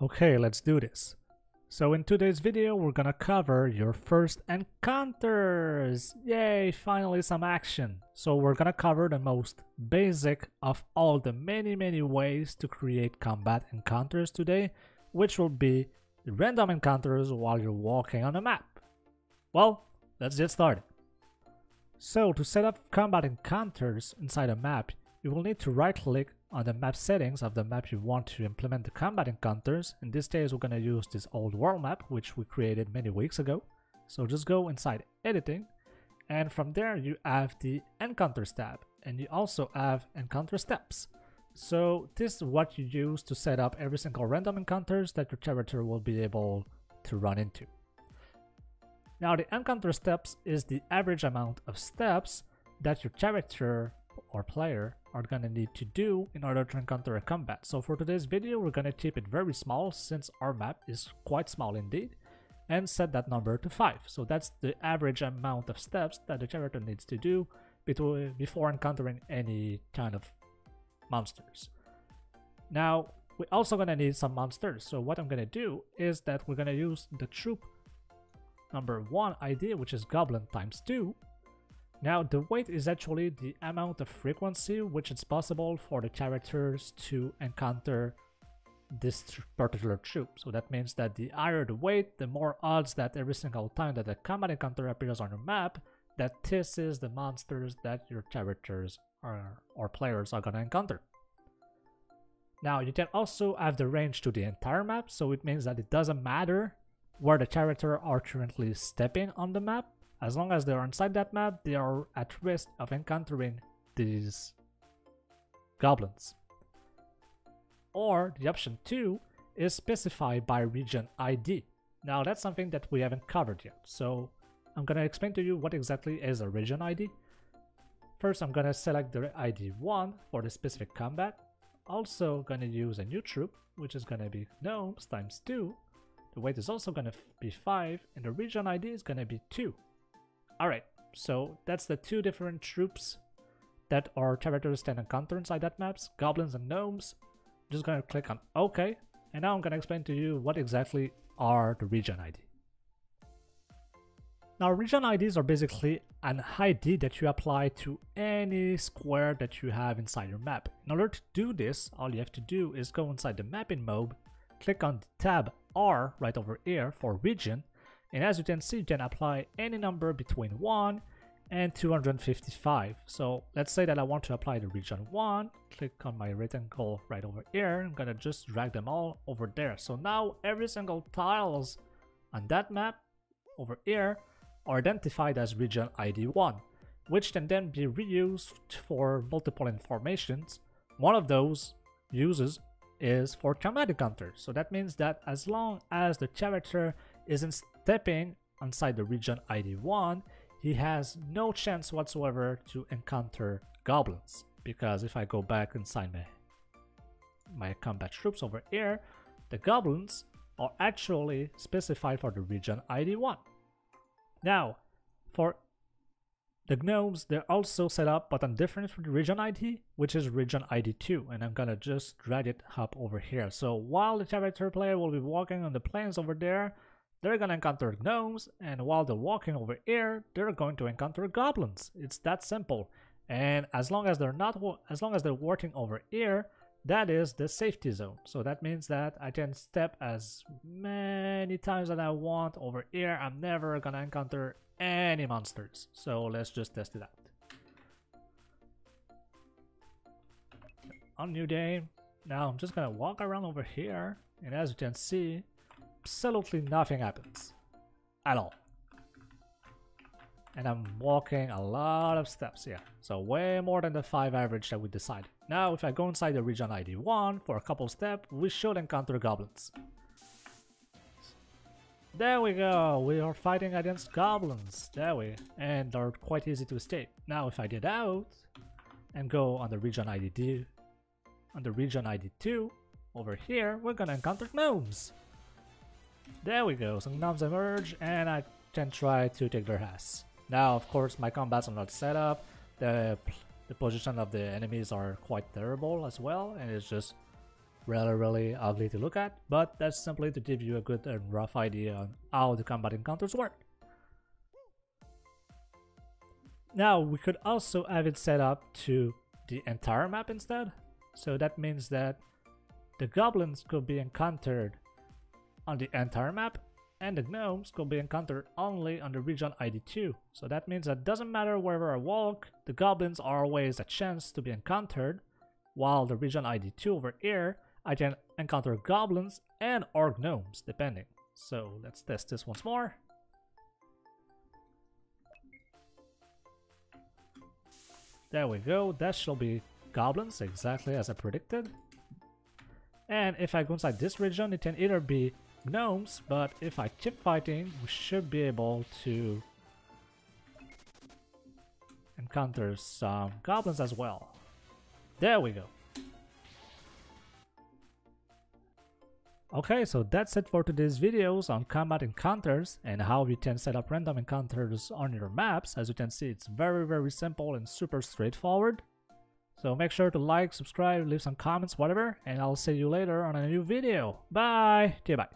Okay, let's do this. So in today's video, we're gonna cover your first encounters. Yay, finally some action. So we're gonna cover the most basic of all the many ways to create combat encounters today, which will be random encounters while you're walking on a map. Well, let's get started. So to set up combat encounters inside a map, you will need to right-click on the map settings of the map you want to implement the combat encounters. In this case, we're gonna use this old world map, which we created many weeks ago. So just go inside editing, and from there you have the encounters tab, and you also have encounter steps. So this is what you use to set up every single random encounters that your character will be able to run into. Now the encounter steps is the average amount of steps that your character or player are gonna need to do in order to encounter a combat. So for today's video, we're gonna keep it very small since our map is quite small indeed, and set that number to 5. So that's the average amount of steps that the character needs to do before encountering any kind of monsters. Now we're also gonna need some monsters. So what I'm gonna do is that we're gonna use the troop number 1 idea, which is goblin ×2. Now the weight is actually the amount of frequency which it's possible for the characters to encounter this particular troop. So that means that the higher the weight, the more odds that every single time that a combat encounter appears on your map, that this is the monsters that your characters or players are gonna encounter. Now you can also have the range to the entire map, so it means that it doesn't matter where the character are currently stepping on the map. As long as they are inside that map, they are at risk of encountering these goblins. Or the option 2 is specify by region ID. Now that's something that we haven't covered yet, so I'm gonna explain to you what exactly is a region ID. First, I'm gonna select the ID 1 for the specific combat. Also gonna use a new troop, which is gonna be gnomes ×2. The weight is also gonna be 5, and the region ID is gonna be 2. Alright, so that's the 2 different troops that our characters can encounter inside that maps, goblins and gnomes. I'm just gonna click on OK, and now I'm gonna explain to you what exactly are the region ID. Now region IDs are basically an ID that you apply to any square that you have inside your map. In order to do this, all you have to do is go inside the mapping mode, click on the tab R right over here for region, and as you can see, you can apply any number between 1 and 255. So let's say that I want to apply the region 1, click on my rectangle right over here, I'm gonna just drag them all over there. So now every single tiles on that map over here are identified as region ID 1, which can then be reused for multiple informations. One of those uses is for combat encounters. So that means that as long as the character isn't stepping inside the region ID 1, he has no chance whatsoever to encounter goblins. Because if I go back inside my combat troops over here, the goblins are actually specified for the region ID 1. Now, for the gnomes, they're also set up but on different from the region ID, which is region ID 2, and I'm gonna just drag it up over here. So while the character player will be walking on the plains over there, they're gonna encounter gnomes, and while they're walking over here, they're going to encounter goblins. It's that simple. And as long as they're working over here, that is the safety zone. So that means that I can step as many times that I want over here. I'm never gonna encounter any monsters. So let's just test it out. On new game. Now I'm just gonna walk around over here, and as you can see, absolutely nothing happens at all. And I'm walking a lot of steps here, so way more than the 5 average that we decided. Now if I go inside the region ID 1 for a couple steps, we should encounter goblins. There we go, we are fighting against goblins, and they're quite easy to escape. Now if I get out and go on the region ID 2 over here, we're gonna encounter gnomes. There we go, some gnomes emerge and I can try to take their ass. Now of course my combats are not set up, the position of the enemies are quite terrible as well, and it's just really ugly to look at, but that's simply to give you a good and rough idea on how the combat encounters work. Now we could also have it set up to the entire map instead, so that means that the goblins could be encountered on the entire map and the gnomes could be encountered only on the region ID2. So that means that doesn't matter wherever I walk, the goblins are always a chance to be encountered, while the region ID2 over here, I can encounter goblins and or gnomes depending. So let's test this once more. There we go, that shall be goblins, exactly as I predicted. And if I go inside this region, it can either be gnomes, but if I keep fighting, we should be able to encounter some goblins as well. There we go. Okay, so that's it for today's videos on combat encounters and how you can set up random encounters on your maps. As you can see, it's very simple and super straightforward. So make sure to like, subscribe, leave some comments, whatever, and I'll see you later on a new video. Bye! Okay, bye.